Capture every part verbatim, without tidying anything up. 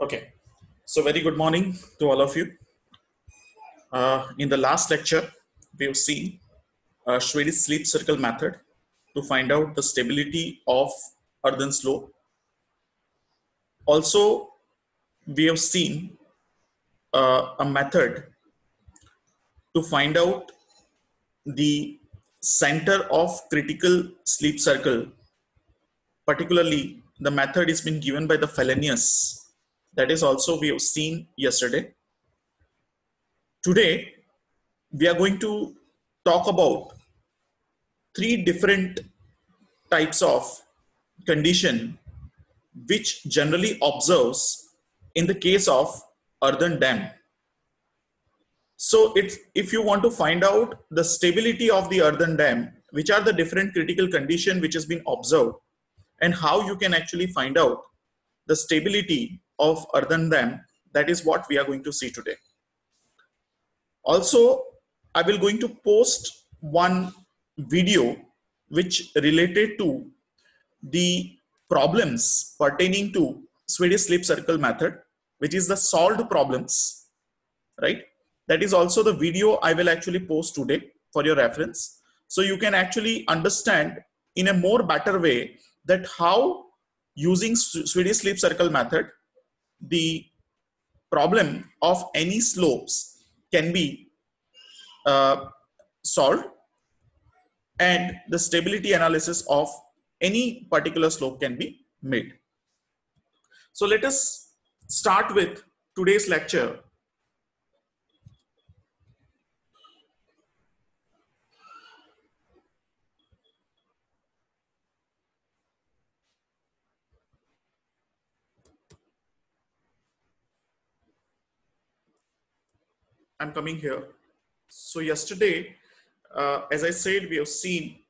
Okay, so very good morning to all of you. Uh, in the last lecture, we have seen uh, Swedish slip circle method to find out the stability of earthen slope. Also, we have seen uh, a method to find out the center of critical slip circle. Particularly, the method is been given by the Fellenius. That is also we have seen yesterday. Today, we are going to talk about three different types of condition which generally observes in the case of earthen dam. So it's, if you want to find out the stability of the earthen dam, which are the different critical condition which has been observed and how you can actually find out the stability of earthen dam, that is what we are going to see today. Also, I will going to post one video which related to the problems pertaining to Swedish slip circle method, which is the solved problems, right? That is also the video I will actually post today for your reference. So you can actually understand in a more better way that how using Swedish slip circle method, the problem of any slopes can be uh, solved and the stability analysis of any particular slope can be made. So let us start with today's lecture. I'm coming here. So yesterday, uh, as I said, we have seen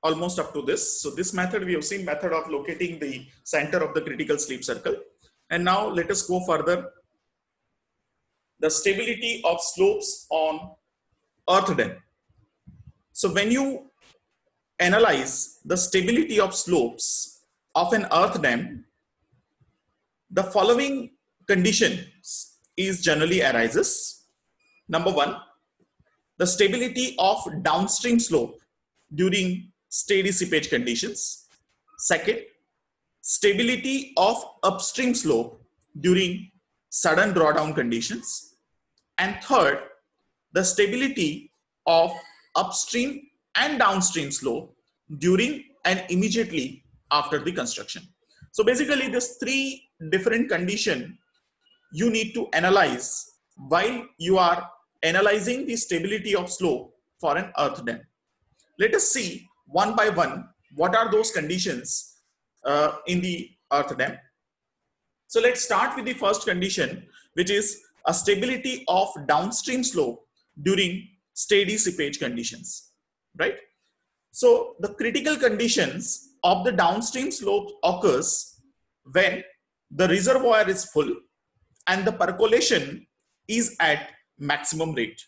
almost up to this. So this method, we have seen method of locating the center of the critical slip circle. And now let us go further. The stability of slopes on earth dam. So when you analyze the stability of slopes of an earth dam, the following conditions is generally arises. Number one, the stability of downstream slope during steady seepage conditions. Second, stability of upstream slope during sudden drawdown conditions. And third, the stability of upstream and downstream slope during and immediately after the construction. So basically these three different condition you need to analyze while you are analyzing the stability of slope for an earth dam. Let us see one by one what are those conditions uh, in the earth dam. So let's start with the first condition, which is a stability of downstream slope during steady seepage conditions, right? So the critical conditions of the downstream slope occurs when the reservoir is full and the percolation is at maximum rate.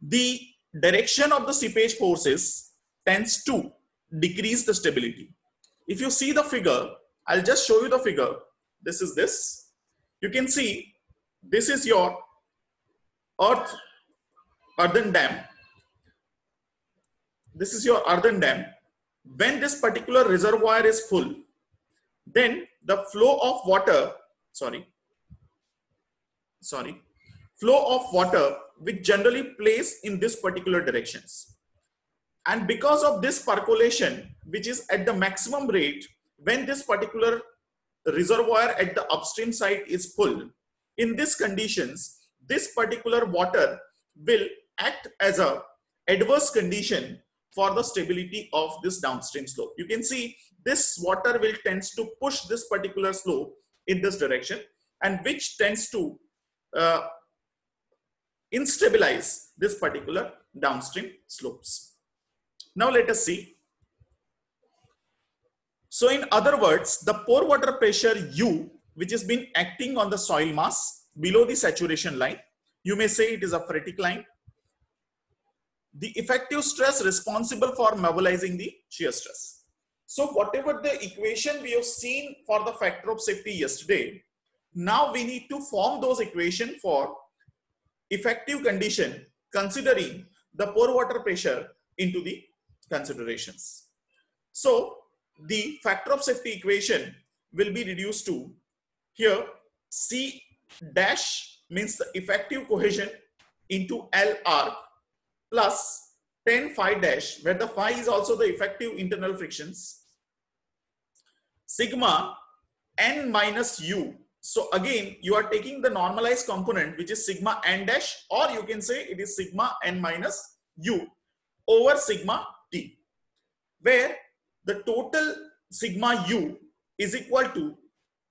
The direction of the seepage forces tends to decrease the stability. If you see the figure, I'll just show you the figure. This is this. You can see this is your earth, earthen dam. This is your earthen dam. When this particular reservoir is full, then the flow of water, sorry, sorry, flow of water which generally plays in this particular directions. And because of this percolation, which is at the maximum rate, when this particular reservoir at the upstream side is full, in these conditions, this particular water will act as an adverse condition for the stability of this downstream slope. You can see this water will tends to push this particular slope in this direction, and which tends to uh, instabilize this particular downstream slopes. Now let us see. So in other words, the pore water pressure U, which has been acting on the soil mass below the saturation line, you may say it is a phreatic line. The effective stress responsible for mobilizing the shear stress. So whatever the equation we have seen for the factor of safety yesterday, now we need to form those equation for effective condition considering the pore water pressure into the considerations. So the factor of safety equation will be reduced to here C dash means the effective cohesion into L arc plus tan phi dash, where the phi is also the effective internal frictions, sigma n minus u. So again you are taking the normalized component, which is sigma n dash, or you can say it is sigma n minus u over sigma t, where the total sigma u is equal to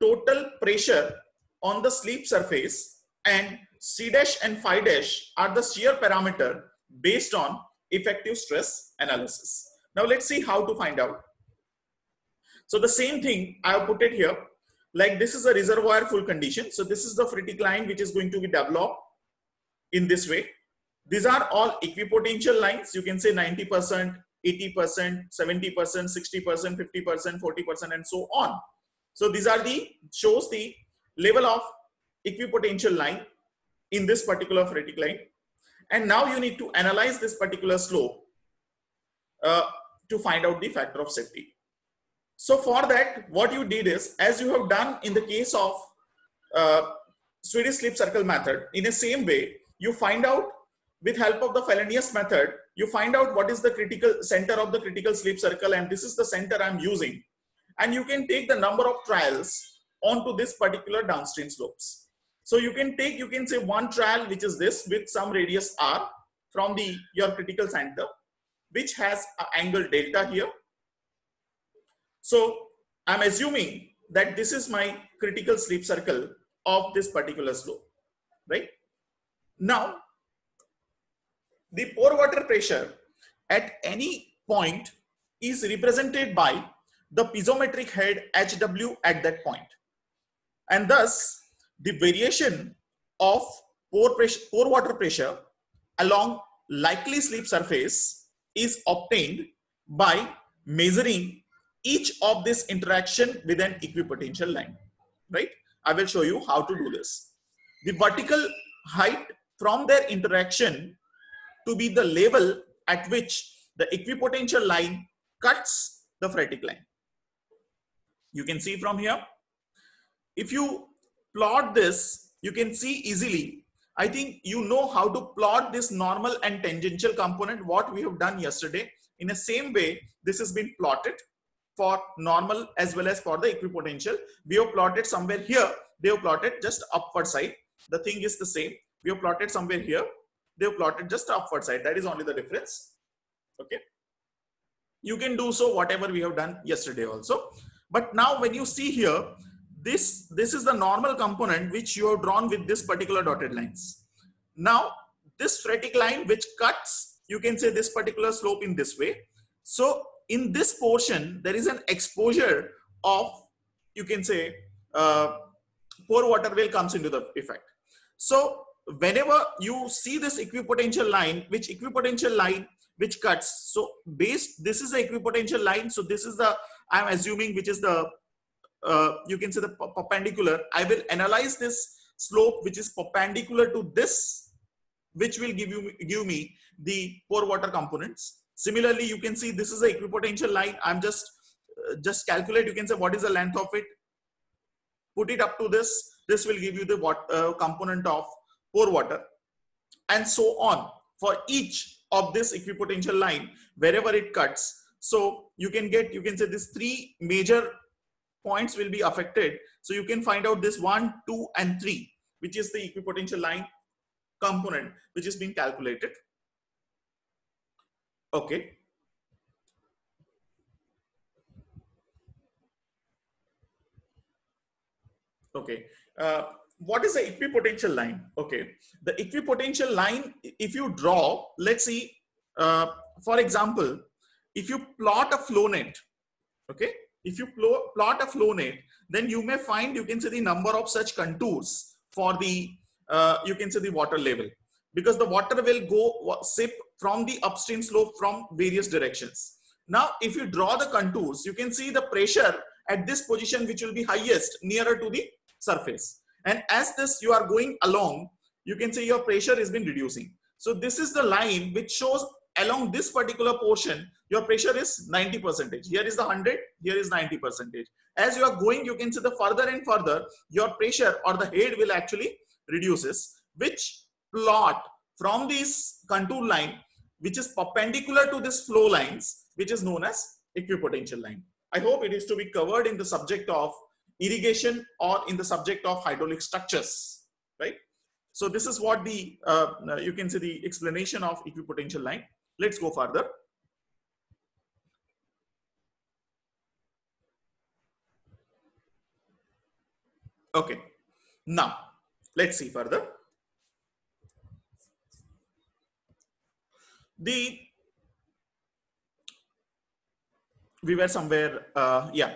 total pressure on the slip surface, and C dash and phi dash are the shear parameter based on effective stress analysis. Now let's see how to find out. So the same thing I have put it here, like this is a reservoir full condition. So this is the phreatic line which is going to be developed in this way. These are all equipotential lines. You can say ninety percent, eighty percent, seventy percent, sixty percent, fifty percent, forty percent, and so on. So these are the shows the level of equipotential line in this particular phreatic line. And now you need to analyze this particular slope uh, to find out the factor of safety. So for that, what you did is, as you have done in the case of uh, Swedish slip circle method, in the same way, you find out with help of the Fellenius method, you find out what is the critical center of the critical slip circle, and this is the center I'm using. And you can take the number of trials onto this particular downstream slopes. So you can take, you can say one trial, which is this with some radius r from the your critical center, which has an angle delta here. So I'm assuming that this is my critical slip circle of this particular slope, right? Now, the pore water pressure at any point is represented by the piezometric head H W at that point, and thus the variation of pore pressure, pore water pressure along likely slip surface is obtained by measuring each of this interaction with an equipotential line, right? I will show you how to do this. The vertical height from their interaction to be the level at which the equipotential line cuts the phreatic line. You can see from here, if you plot this, you can see easily. I think you know how to plot this normal and tangential component, what we have done yesterday. In the same way, this has been plotted for normal as well as for the equipotential. We have plotted somewhere here, they have plotted just upward side. The thing is the same. We have plotted somewhere here, they have plotted just upward side. That is only the difference. Okay. You can do so whatever we have done yesterday also. But now when you see here, this, this is the normal component which you have drawn with this particular dotted lines. Now this phreatic line which cuts, you can say this particular slope in this way. So in this portion, there is an exposure of, you can say, uh, pore water veil comes into the effect. So whenever you see this equipotential line, which equipotential line which cuts, so based, this is the equipotential line. So this is the, I'm assuming, which is the, uh, you can say the perpendicular. I will analyze this slope which is perpendicular to this, which will give you, give me the pore water components. Similarly, you can see this is the equipotential line. I'm just, uh, just calculate, you can say what is the length of it, put it up to this, this will give you the what uh, component of pore water, and so on for each of this equipotential line, wherever it cuts. So you can get, you can say these three major points will be affected. So you can find out this one, two, and three, which is the equipotential line component, which is being calculated. Okay. Okay. Uh, what is the equipotential line? Okay. The equipotential line, if you draw, let's see, uh, for example, if you plot a flow net, okay, if you pl plot a flow net, then you may find, you can say the number of such contours for the, uh, you can say the water level, because the water will go sip from the upstream slope from various directions. Now, if you draw the contours, you can see the pressure at this position, which will be highest nearer to the surface. And as this you are going along, you can see your pressure has been reducing. So this is the line which shows along this particular portion, your pressure is ninety percent. Here is the one hundred, here is ninety percent. As you are going, you can see the further and further, your pressure or the head will actually reduces, which plot from this contour line, which is perpendicular to this flow lines, which is known as equipotential line. I hope it is to be covered in the subject of irrigation or in the subject of hydraulic structures, right? So this is what the, uh, you can see the explanation of equipotential line. Let's go further. Okay, now let's see further. The we were somewhere, uh, yeah.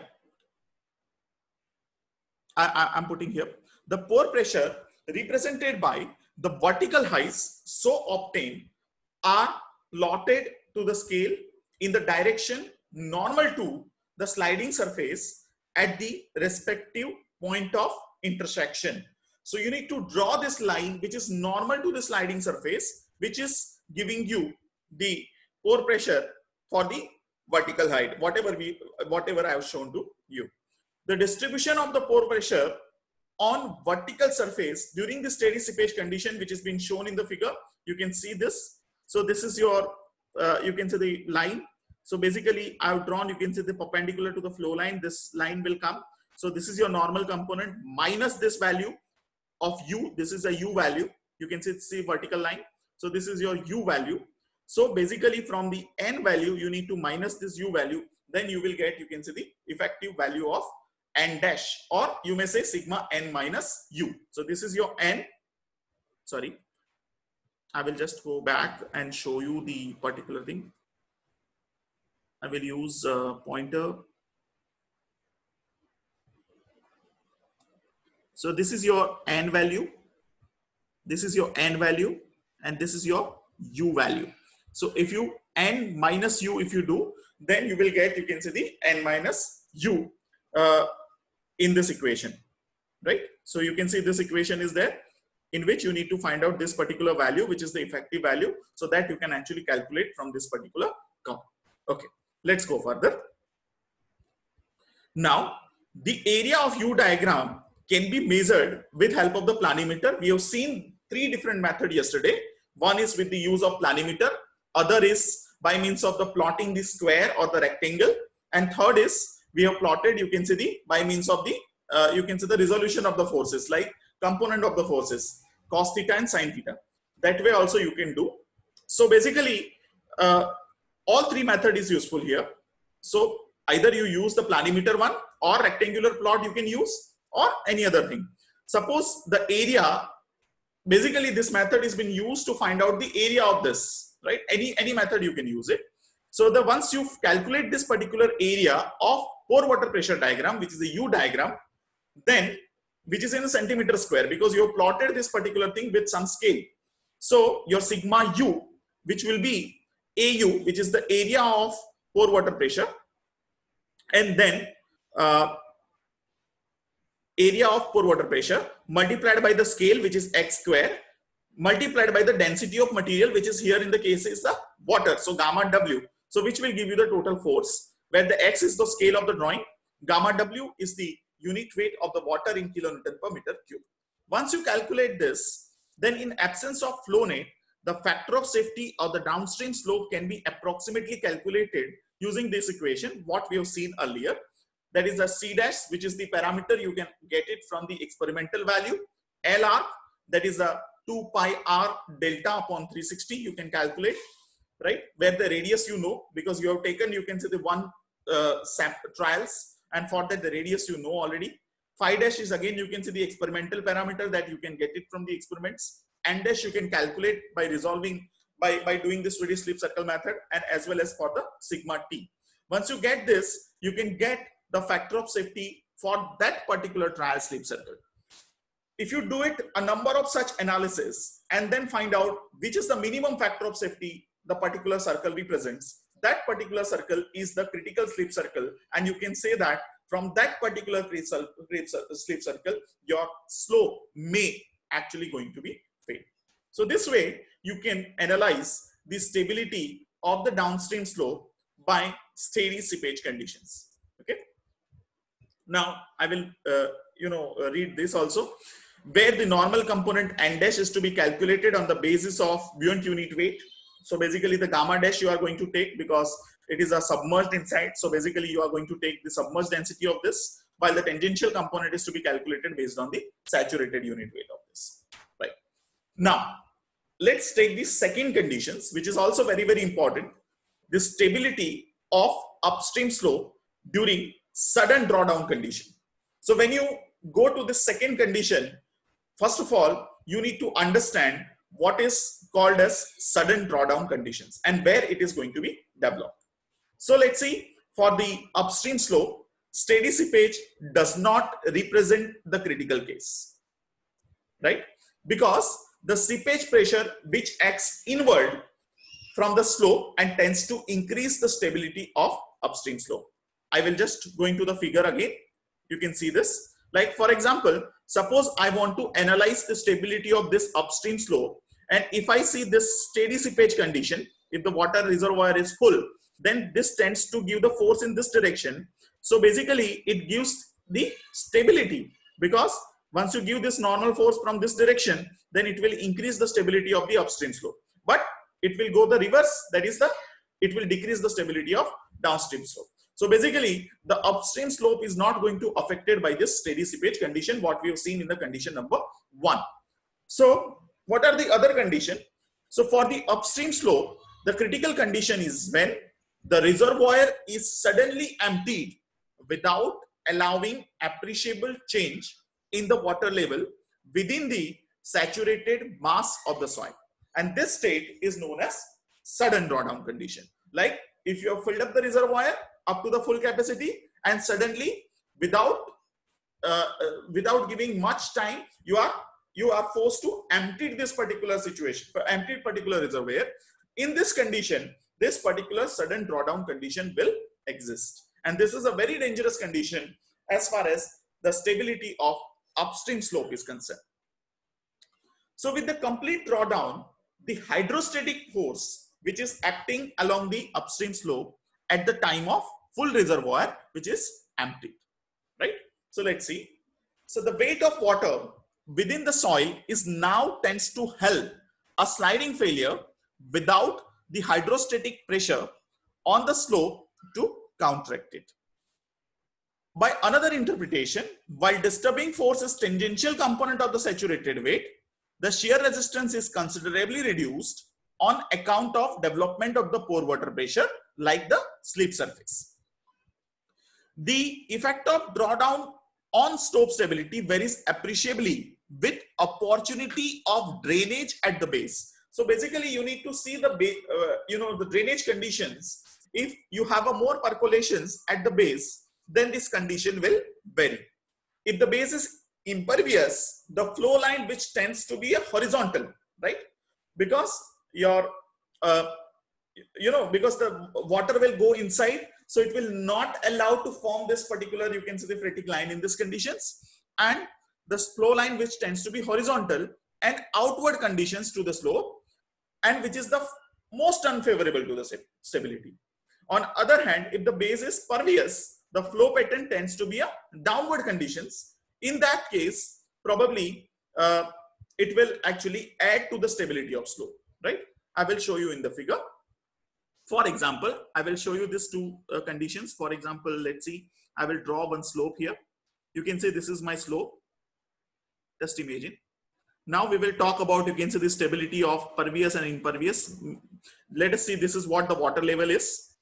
I, I, I'm putting here the pore pressure represented by the vertical heights so obtained are plotted to the scale in the direction normal to the sliding surface at the respective point of intersection. So you need to draw this line which is normal to the sliding surface, which is giving you the pore pressure for the vertical height, whatever we, whatever I have shown to you. The distribution of the pore pressure on vertical surface during the steady seepage condition, which has been shown in the figure, you can see this. So this is your, uh, you can see the line. So basically I have drawn, you can see the perpendicular to the flow line, this line will come. So this is your normal component minus this value of U. This is a U value. You can see, see vertical line. So this is your U value. So basically from the N value, you need to minus this U value. Then you will get, you can see the effective value of N dash, or you may say sigma N minus U. So this is your N. Sorry, I will just go back and show you the particular thing. I will use a pointer. So this is your N value. This is your N value and this is your U value. So if you N minus U, if you do, then you will get, you can see the N minus U uh, in this equation, right? So you can see this equation is there in which you need to find out this particular value, which is the effective value, so that you can actually calculate from this particular count. Okay, let's go further. Now, the area of U diagram can be measured with help of the planimeter. We have seen three different methods yesterday. One is with the use of planimeter, other is by means of the plotting the square or the rectangle, and third is we have plotted, you can see the, by means of the, uh, you can see the resolution of the forces, like component of the forces, cos theta and sin theta. That way also you can do. So basically, uh, all three method is useful here. So either you use the planimeter one or rectangular plot you can use or any other thing. Suppose the area, basically this method is been used to find out the area of this, right? Any, any method you can use it. So the once you calculate this particular area of pore water pressure diagram, which is the U diagram, then which is in a centimeter square, because you have plotted this particular thing with some scale. So your sigma U, which will be A U, which is the area of pore water pressure, and then uh, area of pore water pressure multiplied by the scale, which is x square, multiplied by the density of material, which is here in the case is the water, so gamma W. So which will give you the total force, where the x is the scale of the drawing, gamma W is the unit weight of the water in kilonewton per meter cube. Once you calculate this, then in absence of flow net, the factor of safety or the downstream slope can be approximately calculated using this equation, what we have seen earlier. That is the C dash, which is the parameter. You can get it from the experimental value. L R, that is a two pi R delta upon three sixty. You can calculate, right? Where the radius, you know, because you have taken, you can see the one uh, sample trials. And for that, the radius, you know, already. Phi dash is again, you can see the experimental parameter that you can get it from the experiments. N dash, you can calculate by resolving, by, by doing the Swedish slip circle method, and as well as for the sigma T. Once you get this, you can get the factor of safety for that particular trial slip circle. If you do it a number of such analysis and then find out which is the minimum factor of safety the particular circle represents, that particular circle is the critical slip circle, and you can say that from that particular slip circle, your slope may actually going to be fail. So this way you can analyze the stability of the downstream slope by steady seepage conditions. Okay. Now I will uh, you know read this also. Where the normal component n dash is to be calculated on the basis of buoyant unit weight. So basically the gamma dash you are going to take because it is a submerged inside. So basically you are going to take the submerged density of this, while the tangential component is to be calculated based on the saturated unit weight of this. Right. Now let's take the second conditions, which is also very very important. The stability of upstream slope during sudden drawdown condition. So when you go to the second condition, first of all, you need to understand what is called as sudden drawdown conditions and where it is going to be developed. So let's see, for the upstream slope, steady seepage does not represent the critical case, right? Because the seepage pressure which acts inward from the slope and tends to increase the stability of upstream slope. I will just go into the figure again. You can see this. Like for example, suppose I want to analyze the stability of this upstream slope, and if I see this steady seepage condition, if the water reservoir is full, then this tends to give the force in this direction. So basically it gives the stability, because once you give this normal force from this direction, then it will increase the stability of the upstream slope, but it will go the reverse, that is the it will decrease the stability of downstream slope. So basically the upstream slope is not going to affected by this steady seepage condition, what we have seen in the condition number one. So what are the other condition? So for the upstream slope, the critical condition is when the reservoir is suddenly emptied without allowing appreciable change in the water level within the saturated mass of the soil, and this state is known as sudden drawdown condition. Like if you have filled up the reservoir up to the full capacity, and suddenly without uh, uh, without giving much time, you are you are forced to empty this particular situation, empty particular reservoir. In this condition, this particular sudden drawdown condition will exist, and this is a very dangerous condition as far as the stability of upstream slope is concerned. So with the complete drawdown, the hydrostatic force which is acting along the upstream slope at the time of full reservoir, which is emptied, right? So let's see. So the weight of water within the soil is now tends to help a sliding failure without the hydrostatic pressure on the slope to counteract it. By another interpretation, while disturbing force is tangential component of the saturated weight, the shear resistance is considerably reduced on account of development of the pore water pressure, like the slip surface. The effect of drawdown on slope stability varies appreciably with opportunity of drainage at the base. So basically you need to see the uh, you know the drainage conditions. If you have a more percolations at the base, then this condition will vary. If the base is impervious, the flow line which tends to be a horizontal, right? Because your uh, you know because the water will go inside, so it will not allow to form this particular, you can see the phreatic line in these conditions, and the flow line which tends to be horizontal and outward conditions to the slope, and which is the most unfavorable to the stability. On other hand, if the base is pervious, the flow pattern tends to be a downward conditions. In that case, probably uh, it will actually add to the stability of slope, right? I will show you in the figure. For example, I will show you these two uh, conditions. For example, let's see, I will draw one slope here. You can say this is my slope. Just imagine. Now we will talk about, you can say, the stability of pervious and impervious. Let us see, this is what the water level is,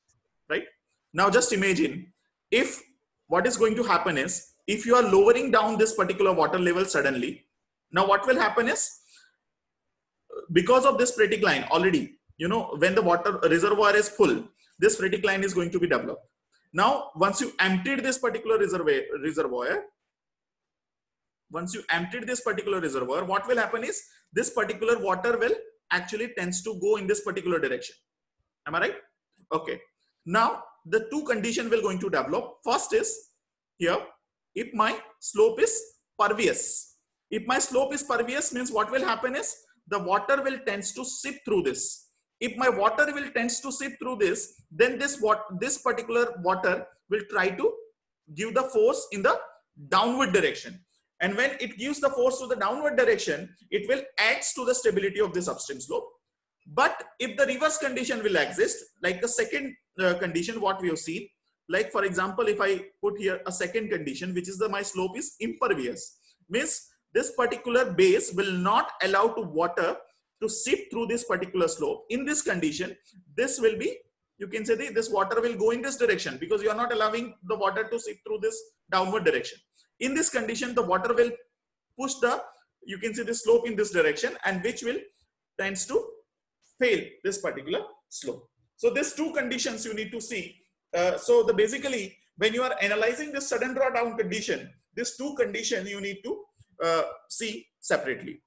right? Now just imagine, if what is going to happen is, if you are lowering down this particular water level suddenly, now what will happen is, because of this phreatic line already, you know, when the water reservoir is full, this phreatic line is going to be developed. Now, once you emptied this particular reservoir, reservoir, once you emptied this particular reservoir, what will happen is this particular water will actually tends to go in this particular direction. Am I right? Okay. Now the two condition will going to develop. First is here, if my slope is pervious. If my slope is pervious means what will happen is the water will tends to seep through this. If my water will tends to seep through this, then this what this particular water will try to give the force in the downward direction. And when it gives the force to the downward direction, it will adds to the stability of this upstream slope. But if the reverse condition will exist, like the second uh, condition what we have seen, like for example, if I put here a second condition, which is the my slope is impervious, means this particular base will not allow to water to seep through this particular slope. In this condition, this will be, you can say this water will go in this direction because you are not allowing the water to seep through this downward direction. In this condition, the water will push the, you can see the slope in this direction, and which will tends to fail this particular slope. So these two conditions you need to see. Uh, so the basically when you are analyzing this sudden drawdown condition, these two conditions you need to uh, see separately.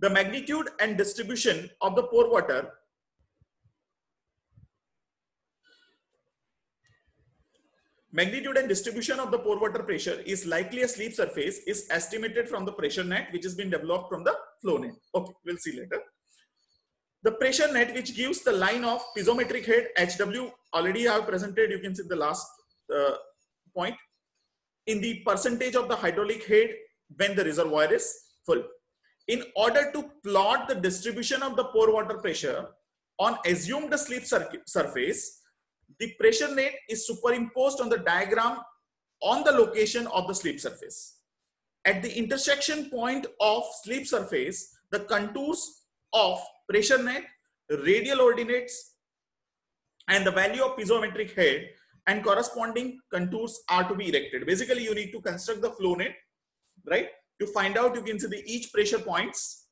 The magnitude and distribution of the pore water Magnitude and distribution of the pore water pressure is likely a slip surface is estimated from the pressure net which has been developed from the flow net. Okay, we'll see later. The pressure net which gives the line of piezometric head H W already I have presented, you can see the last uh, point, in the percentage of the hydraulic head when the reservoir is full. In order to plot the distribution of the pore water pressure on assumed slip surface, the pressure net is superimposed on the diagram on the location of the slip surface. At the intersection point of slip surface, the contours of pressure net, radial ordinates, and the value of piezometric head and corresponding contours are to be erected. Basically, you need to construct the flow net, right? To find out, you can see the each pressure points,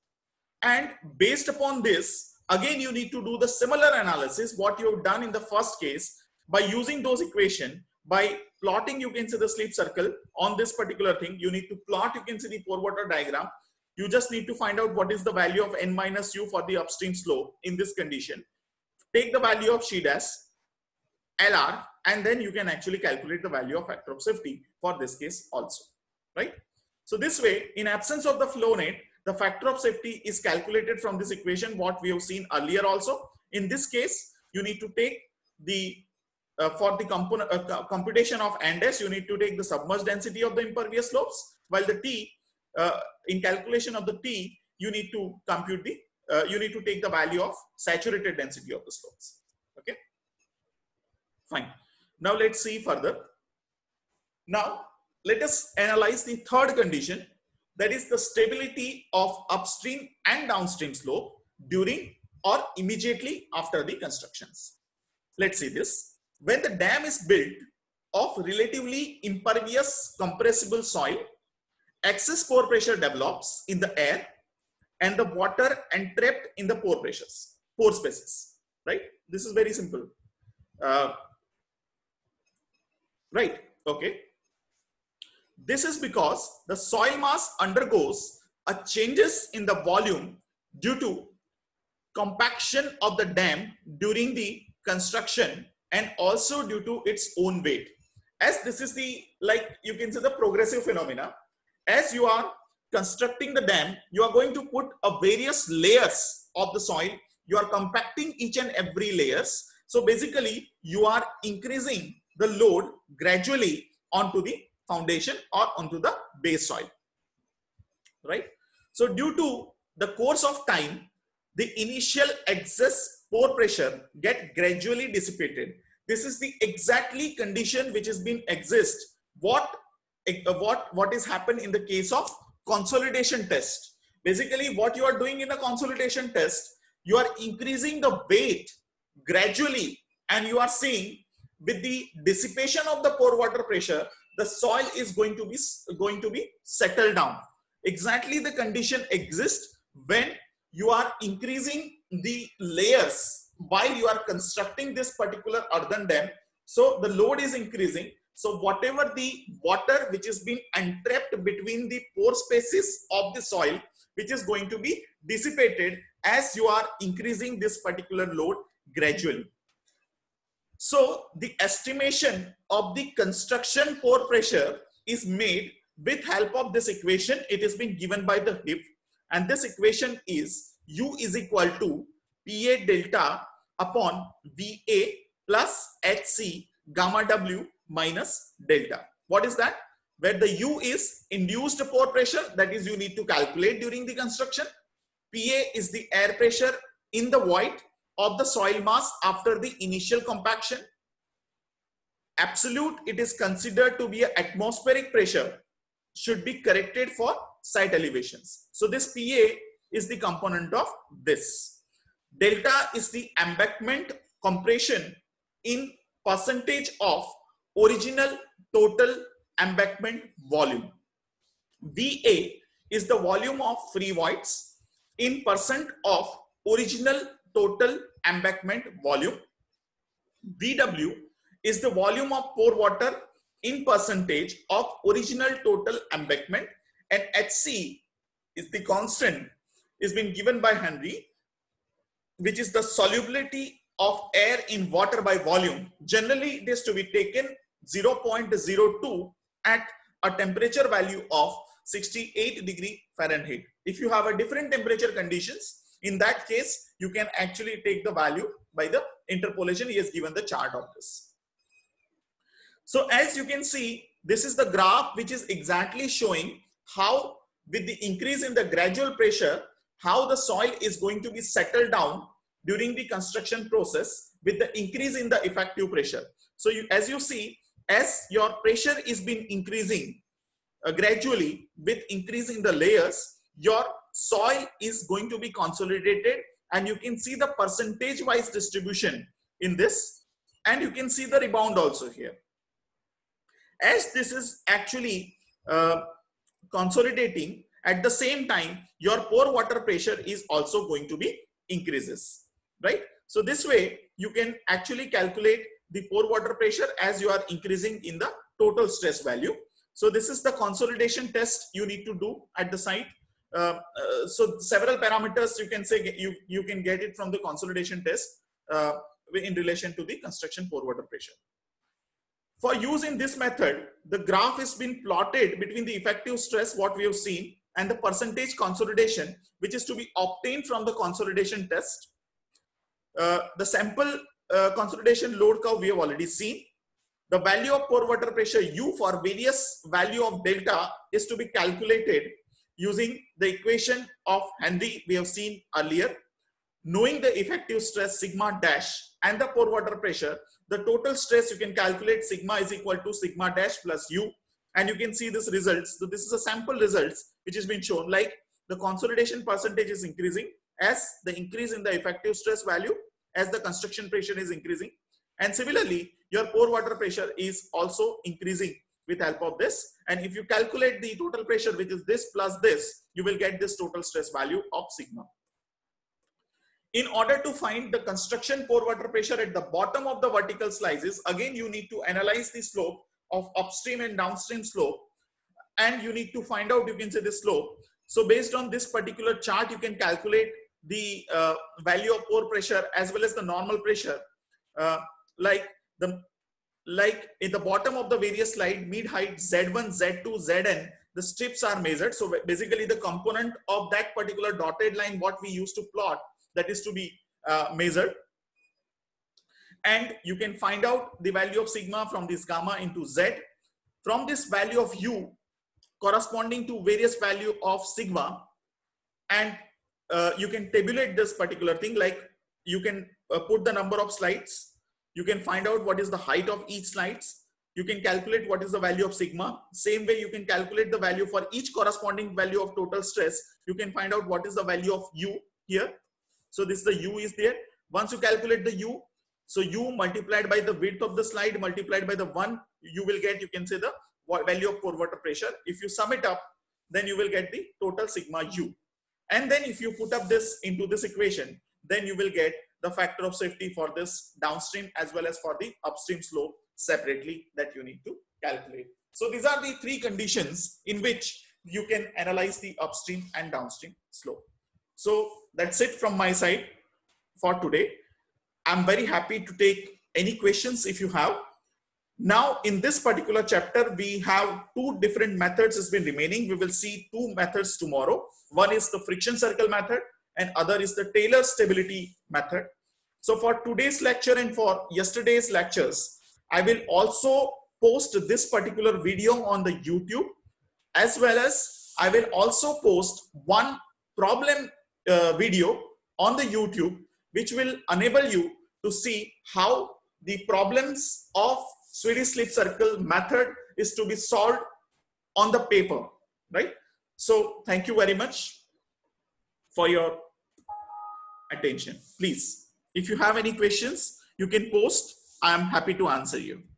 and based upon this, again, you need to do the similar analysis what you have done in the first case by using those equation, by plotting you can see the slip circle on this particular thing. You need to plot you can see the pore water diagram. You just need to find out what is the value of n minus u for the upstream slope in this condition. Take the value of she dash, L R, and then you can actually calculate the value of factor of safety for this case also, right? So this way, in absence of the flow net, the factor of safety is calculated from this equation what we have seen earlier also. In this case, you need to take the uh, for the component uh, computation of N dash, you need to take the submerged density of the impervious slopes, while the T uh, in calculation of the T you need to compute the uh, you need to take the value of saturated density of the slopes. Okay, fine. Now let's see further. Now let us analyze the third condition, that is the stability of upstream and downstream slope during or immediately after the constructions. Let's see this. When the dam is built of relatively impervious compressible soil, excess pore pressure develops in the air and the water entrapped in the pore pressures, pore spaces, right? This is very simple. Uh, right, okay. This is because the soil mass undergoes a changes in the volume due to compaction of the dam during the construction and also due to its own weight. As this is the, like you can say, the progressive phenomena. As you are constructing the dam, you are going to put a various layers of the soil. You are compacting each and every layers. So basically you are increasing the load gradually onto the foundation or onto the base soil, right? So due to the course of time, the initial excess pore pressure get gradually dissipated. This is the exactly condition which has been exist what what what is happened in the case of consolidation test. Basically what you are doing in a consolidation test, you are increasing the weight gradually, and you are seeing with the dissipation of the pore water pressure, the soil is going to be going to be settled down. Exactly the condition exists when you are increasing the layers while you are constructing this particular earthen dam. So the load is increasing. So whatever the water which is being entrapped between the pore spaces of the soil, which is going to be dissipated as you are increasing this particular load gradually. So the estimation of the construction pore pressure is made with help of this equation. It is being given by the H I P, and this equation is U is equal to P A delta upon V A plus H C gamma W minus delta. What is that? Where the U is induced pore pressure, that is you need to calculate during the construction. P A is the air pressure in the void of the soil mass after the initial compaction. Absolute, it is considered to be an atmospheric pressure, should be corrected for site elevations. So this P A is the component of this. Delta is the embankment compression in percentage of original total embankment volume. V A is the volume of free voids in percent of original total embankment volume. V W is the volume of pore water in percentage of original total embankment, and H C is the constant is been given by Henry, which is the solubility of air in water by volume. Generally it is to be taken zero point zero two at a temperature value of sixty-eight degree Fahrenheit. If you have a different temperature conditions, in that case you can actually take the value by the interpolation. He has given the chart of this. So as you can see, this is the graph which is exactly showing how with the increase in the gradual pressure, how the soil is going to be settled down during the construction process with the increase in the effective pressure. So you, as you see, as your pressure is been increasing uh, gradually with increasing the layers, your soil is going to be consolidated, and you can see the percentage wise distribution in this, and you can see the rebound also here. As this is actually uh, consolidating, at the same time your pore water pressure is also going to be increases, right? So this way you can actually calculate the pore water pressure as you are increasing in the total stress value. So this is the consolidation test you need to do at the site. Uh, uh, so several parameters you can say you, you can get it from the consolidation test uh, in relation to the construction pore water pressure. For use in this method, the graph has been plotted between the effective stress, what we have seen, and the percentage consolidation, which is to be obtained from the consolidation test. Uh, the sample uh, consolidation load curve we have already seen. The value of pore water pressure U for various value of delta is to be calculated using the equation of Henry we have seen earlier. Knowing the effective stress sigma dash and the pore water pressure, the total stress you can calculate sigma is equal to sigma dash plus U, and you can see this results. So this is a sample results which has been shown, like the consolidation percentage is increasing as the increase in the effective stress value as the construction pressure is increasing, and similarly your pore water pressure is also increasing with help of this. And if you calculate the total pressure, which is this plus this, you will get this total stress value of sigma. In order to find the construction pore water pressure at the bottom of the vertical slices, again you need to analyze the slope of upstream and downstream slope, and you need to find out, you can say, the slope. So based on this particular chart, you can calculate the uh, value of pore pressure as well as the normal pressure. Uh, like the like in the bottom of the various slide, mid height Z one, Z two, Z N, the strips are measured. So basically the component of that particular dotted line, what we used to plot, that is to be uh, measured, and you can find out the value of sigma from this gamma into Z. From this value of U corresponding to various value of sigma, and uh, you can tabulate this particular thing, like you can uh, put the number of slides, you can find out what is the height of each slides, you can calculate what is the value of sigma. Same way you can calculate the value for each corresponding value of total stress, you can find out what is the value of U here. So this is the U is there. Once you calculate the U, so U multiplied by the width of the slide multiplied by the one, you will get, you can say, the value of pore water pressure. If you sum it up, then you will get the total sigma U. And then if you put up this into this equation, then you will get the factor of safety for this downstream as well as for the upstream slope separately that you need to calculate. So these are the three conditions in which you can analyze the upstream and downstream slope. So that's it from my side for today. I'm very happy to take Any questions if you have? Now in this particular chapter, we have two different methods has been remaining. We will see two methods tomorrow. One is the friction circle method and other is the Taylor stability method. So for today's lecture and for yesterday's lectures, I will also post this particular video on the YouTube, as well as I will also post one problem uh, video on the YouTube, which will enable you to see how the problems of Swedish slip circle method is to be solved on the paper, right? So thank you very much for your attention. Please, if you have any questions, you can post. I am happy to answer you.